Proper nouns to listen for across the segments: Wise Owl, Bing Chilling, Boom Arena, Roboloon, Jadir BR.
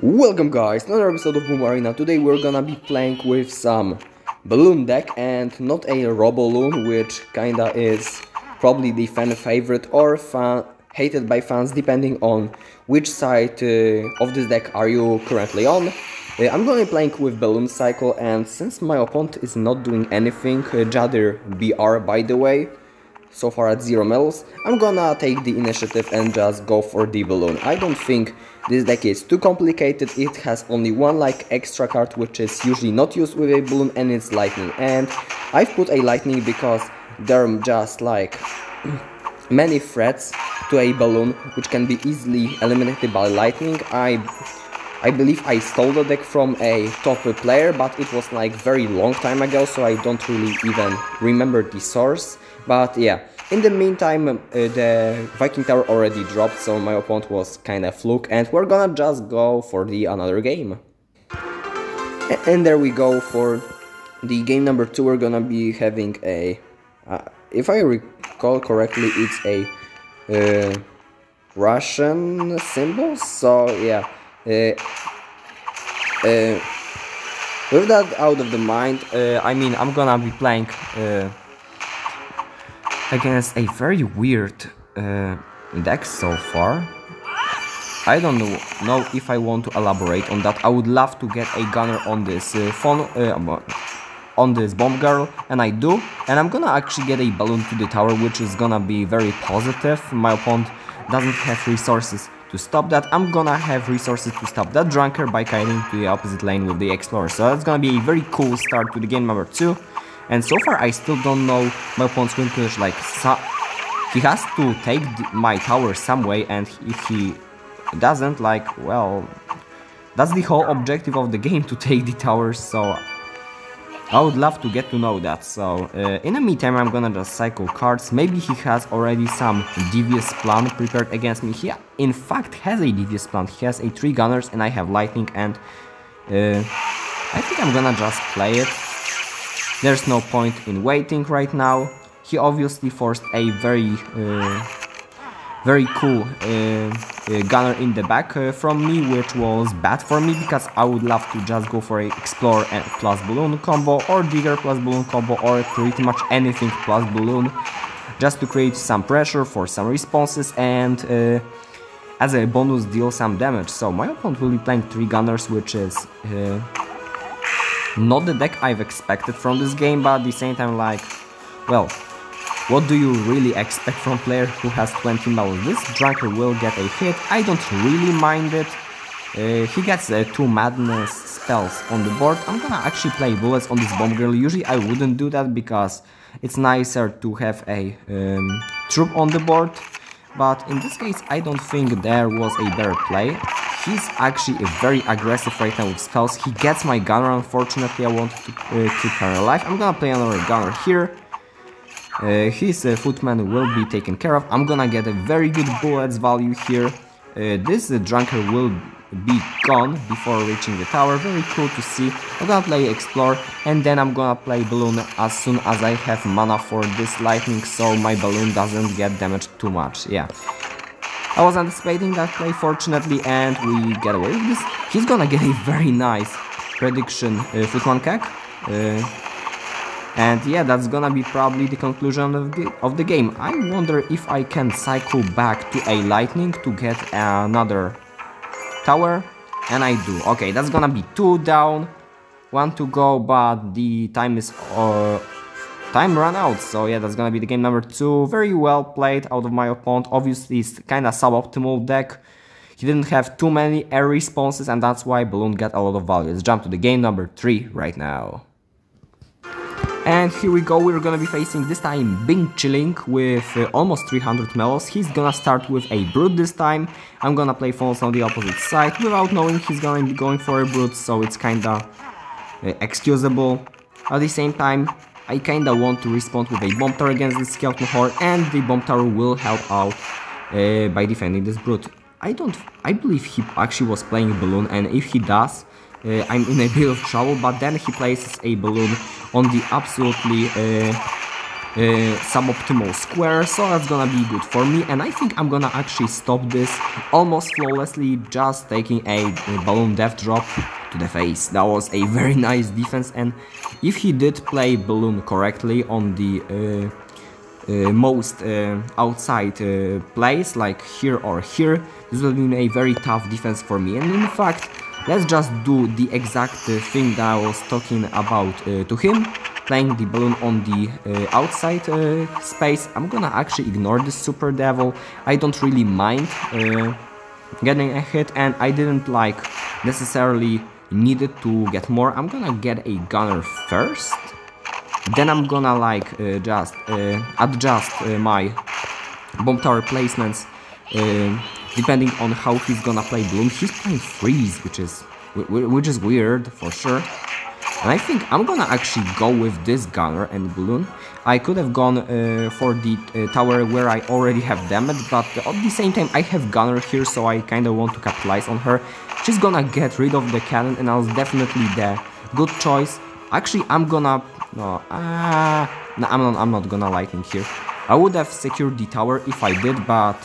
Welcome guys, another episode of Boom Arena. Today we're gonna be playing with some balloon deck and not a Roboloon, which kinda is probably the fan favorite or fan hated by fans depending on which side of this deck are you currently on. I'm gonna be playing with Balloon Cycle, and since my opponent is not doing anything, Jadir BR by the way, so far at 0 medals, I'm gonna take the initiative and just go for the balloon. I don't think this deck is too complicated. It has only one like extra card which is usually not used with a balloon, and it's lightning. And I've put a lightning because there are just like many threats to a balloon which can be easily eliminated by lightning. I believe I stole the deck from a top player, but it was like very long time ago, so I don't really even remember the source. But yeah, in the meantime, the Viking Tower already dropped, so my opponent was kinda fluke, and we're gonna just go for the another game. And there we go, for the game number 2 we're gonna be having a, if I recall correctly, it's a Russian symbol, so yeah. With that out of the mind, I mean, I'm gonna be playing against a very weird deck so far. I don't know if I want to elaborate on that. I would love to get a gunner on this on this bomb girl, and I do, and I'm gonna actually get a balloon to the tower, which is gonna be very positive. My opponent doesn't have resources to stop that. I'm gonna have resources to stop that drunkard by kiting to the opposite lane with the explorer, so that's gonna be a very cool start to the game number 2. And so far I still don't know my opponent's win condition. Like, he has to take my tower some way, and if he doesn't, like, well, that's the whole objective of the game, to take the tower, so I would love to get to know that. So in the meantime I'm gonna just cycle cards. Maybe he has already some devious plan prepared against me. He in fact has a devious plan. He has a 3 gunners and I have lightning, and I think I'm gonna just play it. There's no point in waiting right now. He obviously forced a very cool gunner in the back from me, which was bad for me because I would love to just go for a explorer and plus balloon combo, or digger plus balloon combo, or pretty much anything plus balloon, just to create some pressure for some responses and as a bonus deal some damage. So my opponent will be playing 3 gunners, which is not the deck I've expected from this game, but at the same time, like, well, what do you really expect from a player who has 20 medals? This drunkard will get a hit, I don't really mind it. He gets 2 madness spells on the board. I'm gonna actually play bullets on this bomb girl. Usually I wouldn't do that because it's nicer to have a troop on the board, but in this case I don't think there was a better play. He's actually very aggressive right now with spells. He gets my gunner, unfortunately I wanted to keep her alive. I'm gonna play another gunner here. His footman will be taken care of. I'm gonna get a very good bullets value here. This drunkard will be gone before reaching the tower. Very cool to see. I'm gonna play explore, and then I'm gonna play balloon as soon as I have mana for this lightning, so my balloon doesn't get damaged too much. Yeah, I was anticipating that play, fortunately, and we get away with this. He's gonna get a very nice prediction footman cack. And yeah, that's gonna be probably the conclusion of the game. I wonder if I can cycle back to a lightning to get another tower, and I do. Okay, that's gonna be 2 down, 1 to go, but the time is time ran out. So yeah, that's gonna be the game number 2. Very well played out of my opponent. Obviously, it's kinda suboptimal deck. He didn't have too many air responses, and that's why balloon got a lot of value. Let's jump to the game number 3 right now. And here we go, we're gonna be facing this time Bing Chilling with almost 300 medals. He's gonna start with a brute this time. I'm gonna play false on the opposite side without knowing he's gonna be going for a brute, so it's kinda excusable. At the same time, I kinda want to respond with a bomb tower against this skeleton horde, and the bomb tower will help out by defending this brute. I believe he actually was playing balloon, and if he does, I'm in a bit of trouble, but then he places a balloon on the absolutely suboptimal square, so that's gonna be good for me. And I think I'm gonna actually stop this almost flawlessly, just taking a balloon death drop to the face. That was a very nice defense, and if he did play balloon correctly on the most outside place, like here or here, this will be a very tough defense for me. And in fact, let's just do the exact thing that I was talking about to him, playing the balloon on the outside space. I'm gonna actually ignore this Super Devil. I don't really mind getting a hit, and I didn't like necessarily needed to get more. I'm gonna get a gunner first, then I'm gonna like just adjust my bomb tower placements depending on how he's gonna play balloon. He's playing freeze, which is weird for sure. And I think I'm gonna actually go with this gunner and balloon. I could have gone for the tower where I already have damage, but at the same time I have gunner here, so I kinda want to capitalize on her. She's gonna get rid of the cannon, and that was definitely the good choice. Actually, I'm gonna... no, no, I'm not gonna lightning here. I would have secured the tower if I did, but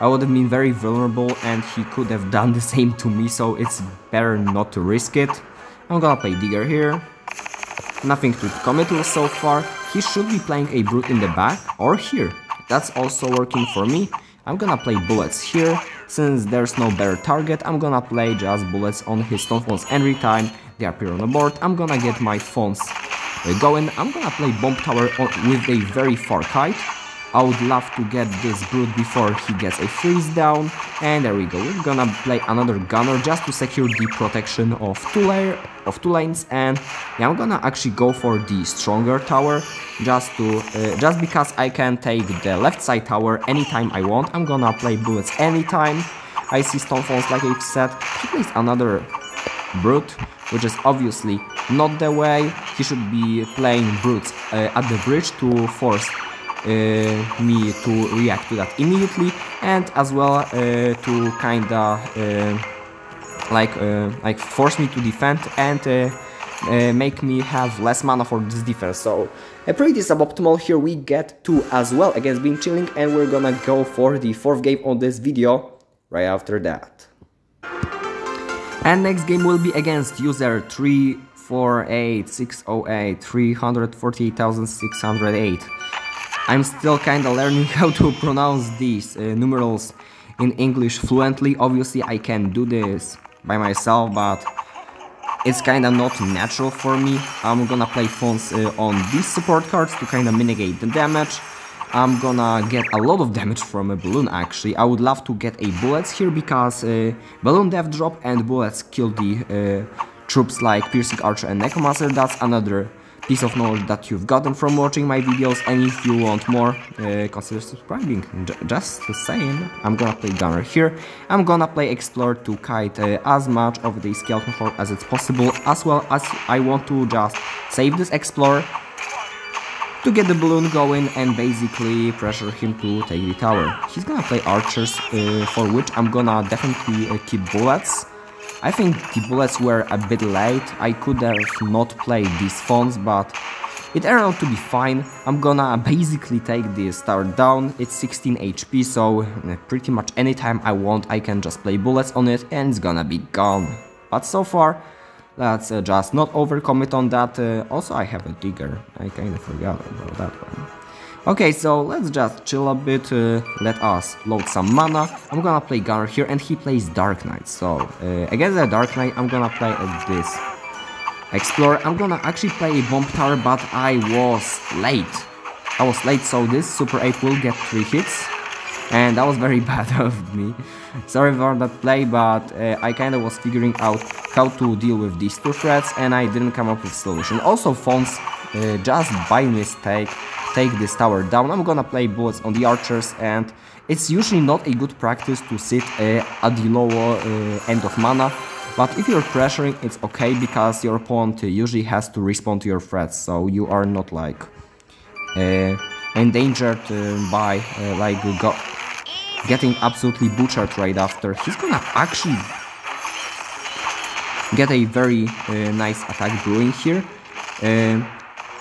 I would have been very vulnerable, and he could have done the same to me, so it's better not to risk it. I'm gonna play Digger here. Nothing to commit to so far. He should be playing a Brute in the back or here. That's also working for me. I'm gonna play Bullets here. Since there's no better target, I'm gonna play just Bullets on his stone phones every time they appear on the board. I'm gonna get my phones going. I'm gonna play Bomb Tower with a very far kite. I would love to get this Brute before he gets a freeze down. And there we go, we're gonna play another gunner just to secure the protection of two lanes. And yeah, I'm gonna actually go for the stronger tower just because I can take the left side tower anytime I want. I'm gonna play Bullets anytime I see stone phones, like I've said. He plays another Brute, which is obviously not the way. He should be playing Brutes at the bridge to force me to react to that immediately, and as well to kinda like force me to defend and make me have less mana for this defense. So a pretty suboptimal here. We get 2 as well against Bing Chilling, and we're gonna go for the 4th game on this video right after that. And next game will be against user 3486083488608. I'm still kinda learning how to pronounce these numerals in English fluently. Obviously I can do this by myself, but it's kinda not natural for me. I'm gonna play phones on these support cards to kinda mitigate the damage. I'm gonna get a lot of damage from a balloon actually. I would love to get a bullets here because balloon death drop and bullets kill the troops like Piercing Archer and Necromancer. That's another piece of knowledge that you've gotten from watching my videos, and if you want more, consider subscribing. Just the same, I'm gonna play Gunner here. I'm gonna play Explorer to kite as much of the skeleton horde as it's possible, as well as I want to just save this Explorer to get the balloon going and basically pressure him to take the tower. He's gonna play Archers, for which I'm gonna definitely keep bullets. I think the bullets were a bit late. I could have not played these phones, but it turned out to be fine. I'm gonna basically take this tower down. It's 16 HP, so pretty much anytime I want I can just play bullets on it and it's gonna be gone. But so far, let's just not overcommit on that. Also, I have a digger. I kinda forgot about that one. Okay, so let's just chill a bit, let us load some mana. I'm gonna play Gunner here, and he plays Dark Knight, so against the Dark Knight I'm gonna play this Explorer. I'm gonna actually play a Bomb Tower, but I was late. So this Super 8 will get 3 hits, and that was very bad of me. Sorry for that play, but I kinda was figuring out how to deal with these two threats, and I didn't come up with a solution. Also, phones just by mistake take this tower down. I'm gonna play bullets on the archers, and it's usually not a good practice to sit at the lower end of mana, but if you're pressuring it's okay because your opponent usually has to respond to your threats, so you are not like endangered by like getting absolutely butchered right after. He's gonna actually get a very nice attack brewing here.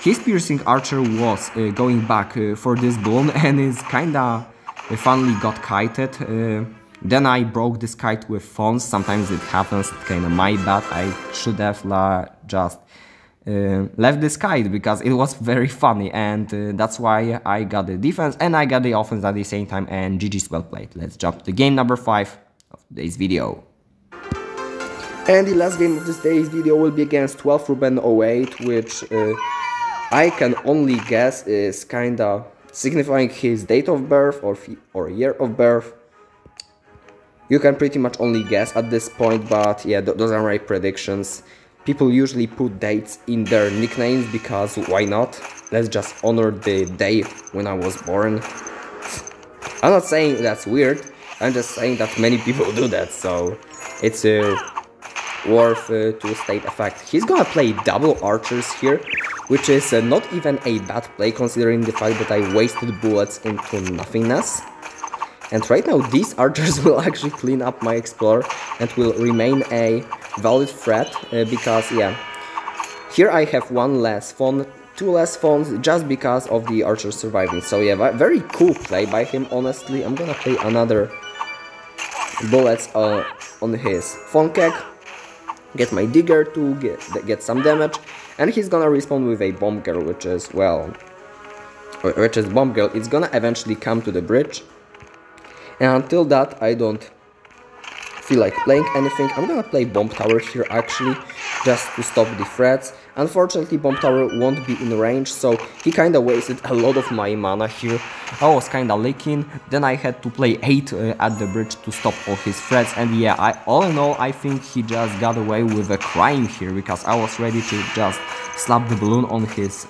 His piercing archer was going back for this boom, and it's kinda finally got kited. Then I broke this kite with phones. Sometimes it happens, kinda my bad. I should have just left this kite, because it was very funny, and that's why I got the defense and I got the offense at the same time, and GG's, well played. Let's jump to game number 5 of today's video. And the last game of this day's video will be against 12 Ruben 08, which I can only guess is kinda signifying his date of birth or year of birth. You can pretty much only guess at this point, but yeah, those are my predictions. People usually put dates in their nicknames because why not? Let's just honor the day when I was born. I'm not saying that's weird, I'm just saying that many people do that, so it's worth to state a fact. He's gonna play double archers here, which is not even a bad play considering the fact that I wasted bullets into nothingness. And right now these archers will actually clean up my explorer and will remain a valid threat, because yeah, here I have one less pawn, two less pawns, just because of the archer surviving. So yeah, very cool play by him, honestly. I'm gonna play another bullets on his pawn keg, get my digger to get some damage, and he's gonna respawn with a bomb girl, which is, well, bomb girl. It's gonna eventually come to the bridge, and until that I don't feel like playing anything. I'm gonna play bomb tower here actually, just to stop the threats. Unfortunately bomb tower won't be in range, so he kinda wasted a lot of my mana here. I was kinda leaking, then I had to play 8 at the bridge to stop all his threats, and yeah, all in all I think he just got away with a crime here, because I was ready to just slap the balloon on his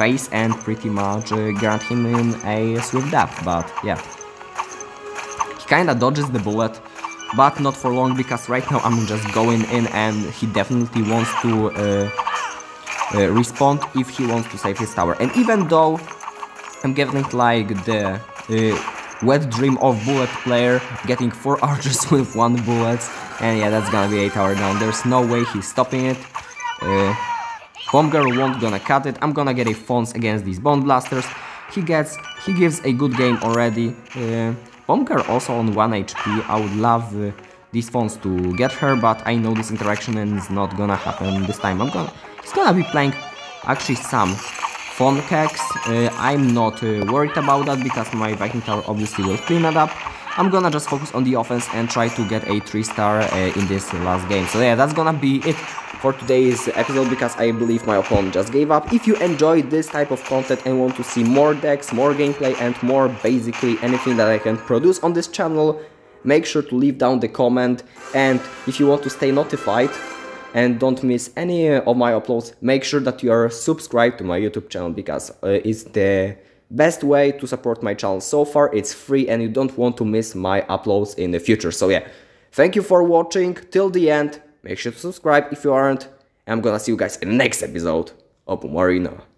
face and pretty much grant him in a swift death. But yeah, he kinda dodges the bullet, but not for long, because right now I'm just going in, and he definitely wants to respond if he wants to save his tower. And even though I'm getting like the wet dream of bullet player, getting 4 archers with 1 bullet, and yeah, that's gonna be a tower down. There's no way he's stopping it. Bomb girl won't gonna cut it. I'm gonna get a phones against these bomb blasters. He gives a good game already. Bomber also on 1 HP, I would love these phones to get her, but I know this interaction and it's not gonna happen this time. He's gonna be playing actually some phone kegs. I'm not worried about that, because my Viking tower obviously will clean that up. I'm gonna just focus on the offense and try to get a 3-star in this last game. So yeah, that's gonna be it for today's episode, because I believe my opponent just gave up. If you enjoyed this type of content and want to see more decks, more gameplay, and more basically anything that I can produce on this channel, make sure to leave down the comment. And if you want to stay notified and don't miss any of my uploads, make sure that you are subscribed to my YouTube channel, because it's the best way to support my channel so far. It's free and you don't want to miss my uploads in the future. So yeah, thank you for watching till the end. Make sure to subscribe if you aren't. I'm gonna see you guys in the next episode of Boom Arena.